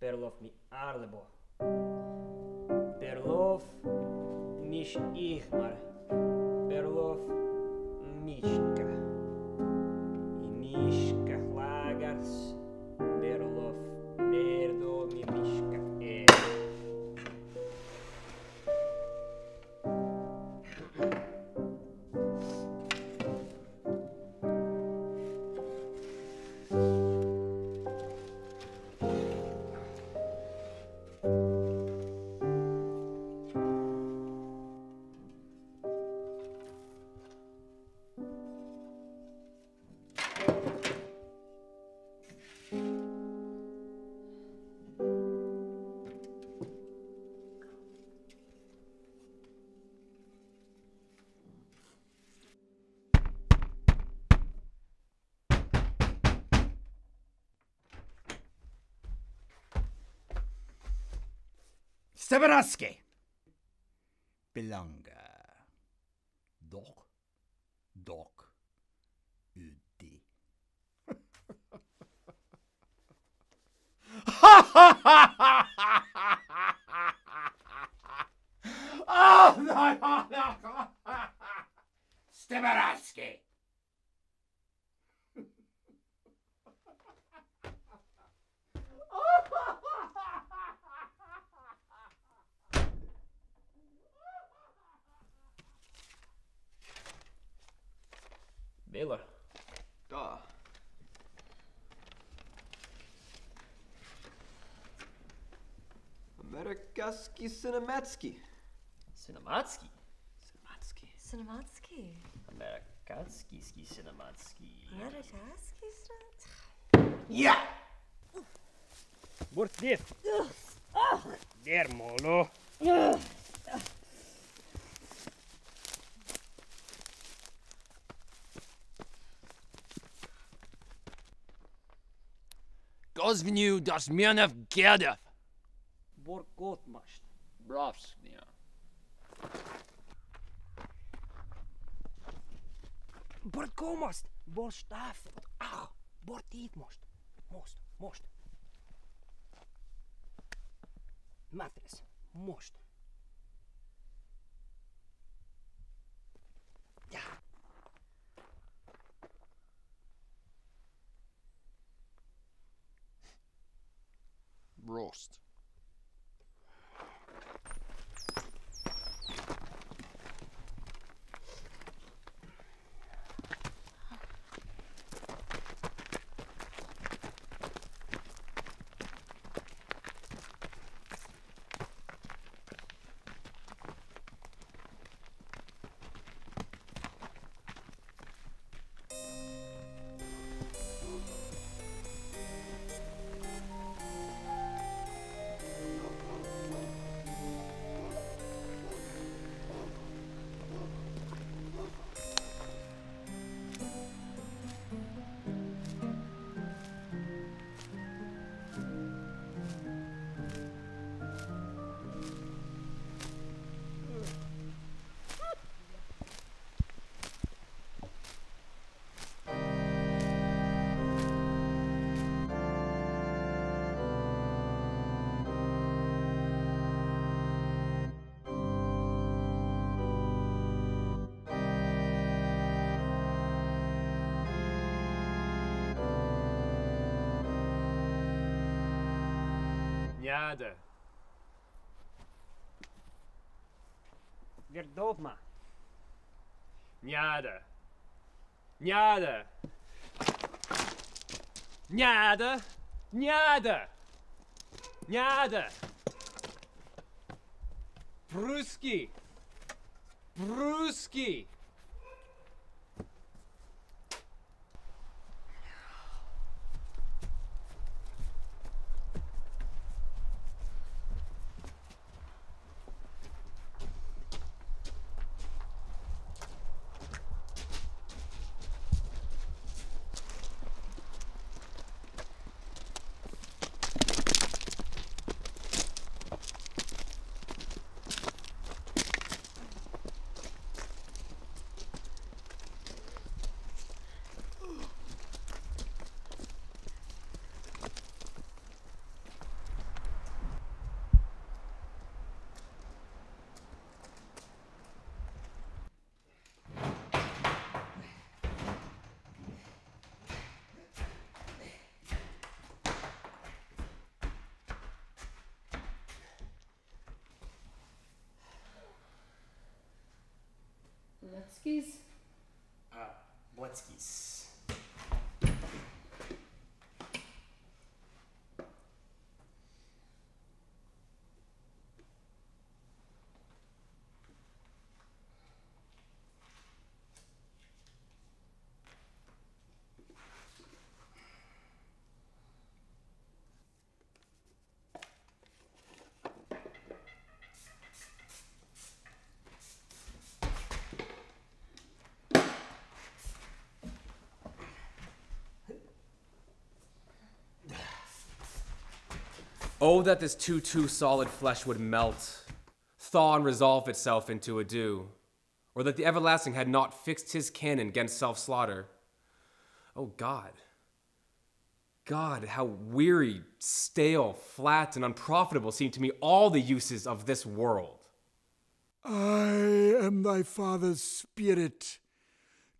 Perlov mi arlebo. Perlov mich ihmar. Perlov michka. I michka lagars. Perlov perdo mi michka. Severaske. Belanga. Dok. Uti. Oh, no. Severaske. Bela. Da. Amerikaski cinematski. Cinematski? Cinematski. Cinematski. Amerikaski cinematski. Amerikaski cinematski. Ja! Bort dit. Der, Molo. Возгню das Mirnov Gerdev. Vor Gott machst. Bravs, ja. Bort kommst, vor Staff. Ach, bort dit musst. Musst. Matres, musst. Ja. Roast. Jade. Verdovma. Jade. Bruski. Skis. What skis? Oh, that this too solid flesh would melt, thaw and resolve itself into a dew, or that the everlasting had not fixed his canon against self-slaughter. Oh God, God, how weary, stale, flat, and unprofitable seem to me all the uses of this world. I am thy father's spirit,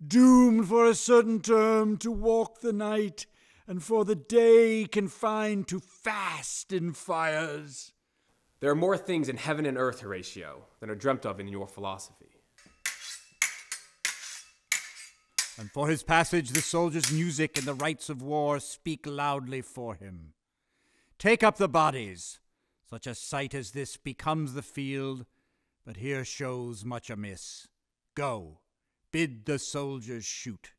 doomed for a certain term to walk the night, and for the day confined to fast and fires. There are more things in heaven and earth, Horatio, than are dreamt of in your philosophy. And for his passage the soldiers' music and the rites of war speak loudly for him. Take up the bodies. Such a sight as this becomes the field, but here shows much amiss. Go, bid the soldiers shoot.